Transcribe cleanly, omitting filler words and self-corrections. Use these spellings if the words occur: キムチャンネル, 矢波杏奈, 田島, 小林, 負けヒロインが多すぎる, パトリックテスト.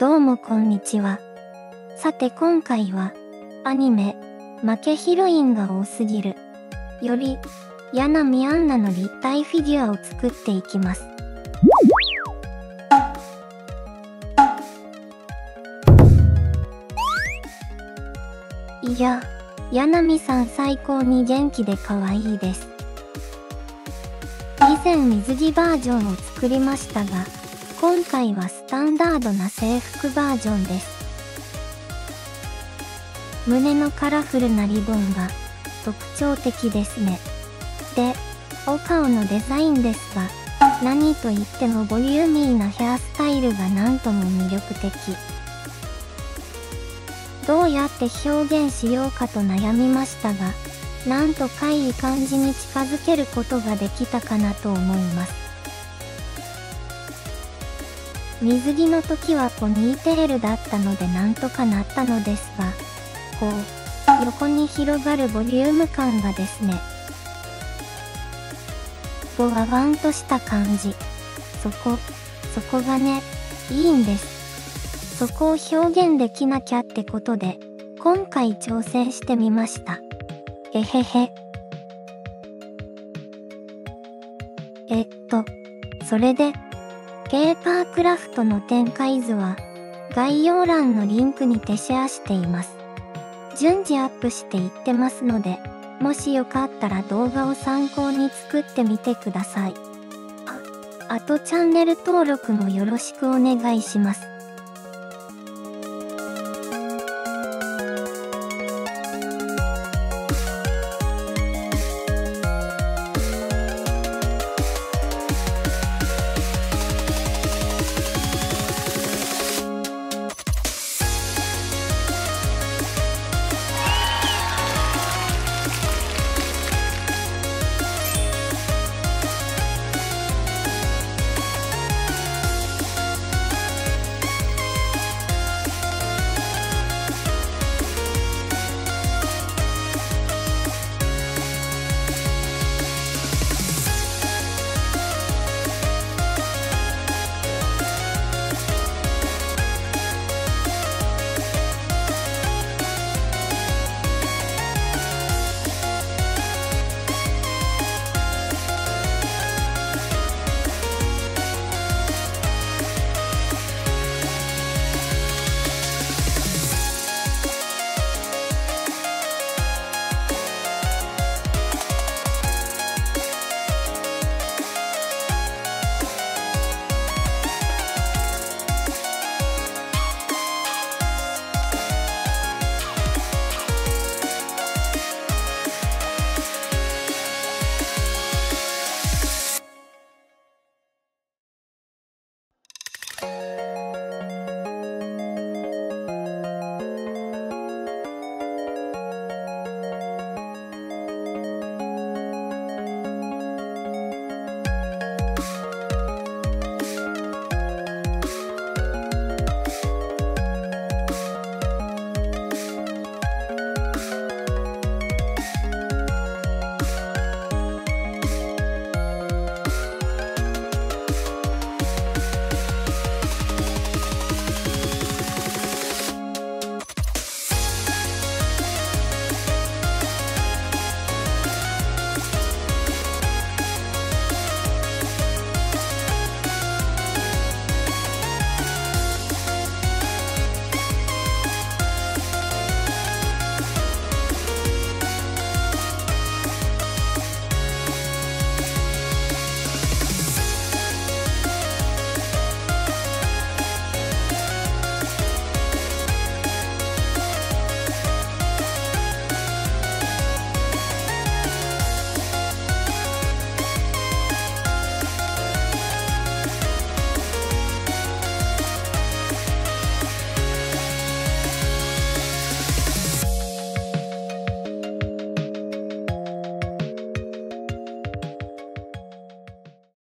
どうもこんにちは。さて今回は、アニメ、負けヒロインが多すぎる。より、矢波杏奈の立体フィギュアを作っていきます。いや、矢波さん最高に元気で可愛いです。以前水着バージョンを作りましたが、今回はスタンダードな制服バージョンです。胸のカラフルなリボンが特徴的ですね。で、お顔のデザインですが、何と言ってもボリューミーなヘアスタイルがなんとも魅力的。どうやって表現しようかと悩みましたが、なんとかいい感じに近づけることができたかなと思います。水着の時はポニーテールだったのでなんとかなったのですが、こう、横に広がるボリューム感がですね。ぼわわんとした感じ。そこがね、いいんです。そこを表現できなきゃってことで、今回挑戦してみました。えへへ。それで、ペーパークラフトの展開図は、概要欄のリンクにてシェアしています。順次アップしていってますので、もしよかったら動画を参考に作ってみてください。あとチャンネル登録もよろしくお願いします。